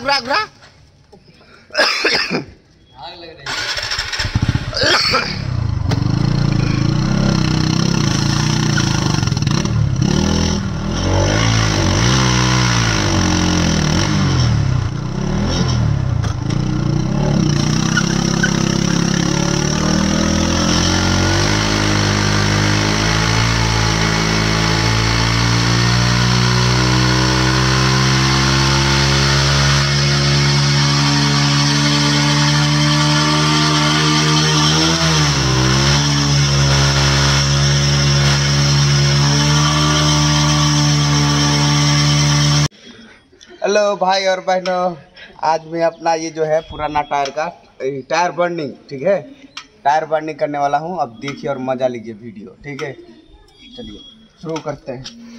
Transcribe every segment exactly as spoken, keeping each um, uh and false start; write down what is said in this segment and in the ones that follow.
घुरा घुरा घुरा आग लग रही है। हेलो भाई और बहनों, आज मैं अपना ये जो है पुराना टायर का टायर बर्निंग, ठीक है, टायर बर्निंग करने वाला हूँ। अब देखिए और मज़ा लीजिए वीडियो, ठीक है। चलिए शुरू करते हैं।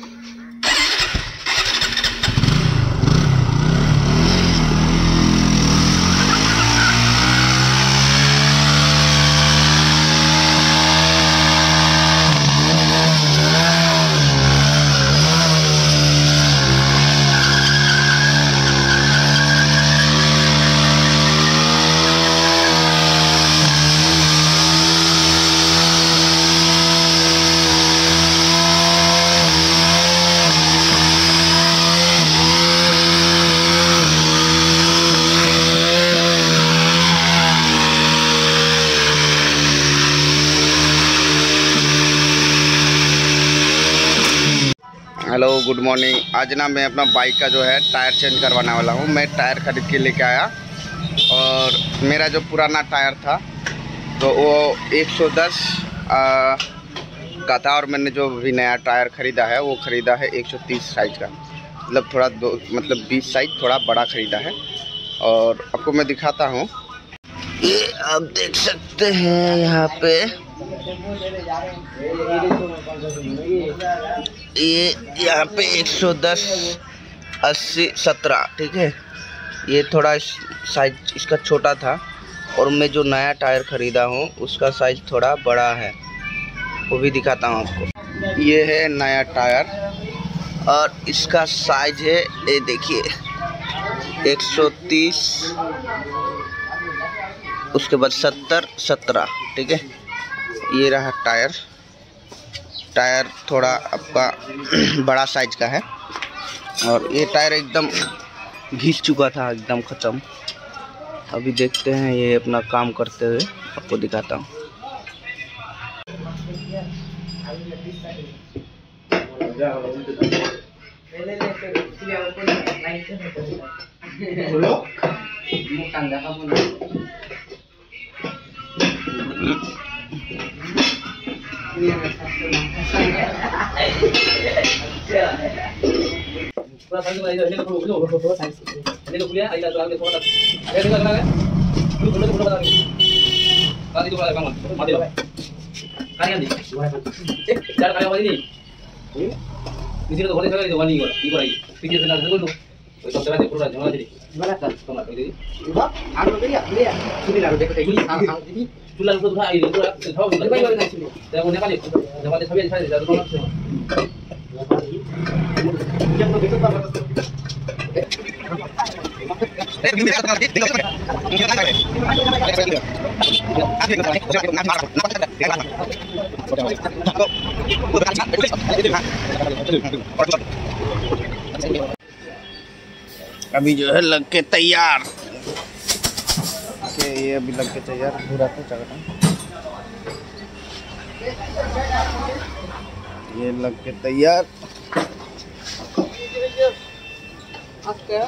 Hello good morning. आज ना मैं अपना बाइक का जो है टायर चेंज करवाने वाला हूँ। मैं टायर खरीद के लेके आया और मेरा जो पुराना टायर था तो वो एक सौ दस का था और मैंने जो भी नया टायर ख़रीदा है वो ख़रीदा है एक सौ तीस साइज का, मतलब थोड़ा दो मतलब बीस साइज थोड़ा बड़ा ख़रीदा है। और आपको मैं दिखाता हूँ, ये आप देख सकते हैं यहाँ पे, ये यहाँ पे एक सौ दस अस्सी सत्रह, ठीक है। ये थोड़ा साइज इसका छोटा था और मैं जो नया टायर ख़रीदा हूँ उसका साइज थोड़ा बड़ा है, वो भी दिखाता हूँ आपको। ये है नया टायर और इसका साइज है, ये देखिए एक सौ तीस, उसके बाद सत्तर सत्रह, ठीक है। ये रहा टायर टायर थोड़ा आपका बड़ा साइज का है और ये टायर एकदम घिस चुका था, एकदम ख़त्म। अभी देखते हैं ये अपना काम करते हुए, आपको दिखाता हूँ। तो चूल्हा को थोड़ा आई थोड़ा थोड़ा नहीं भाई नहीं चलो देखो ने वाली जमाने सभी अच्छा जा रहा है। जब तो देखो बात है ये मेरा काम है, देखो आप देखो ना मार ना। अभी जो है लग के तैयार, ये अभी लग के तैयार पूरा तो चकटा, ये लग के तैयार। आपका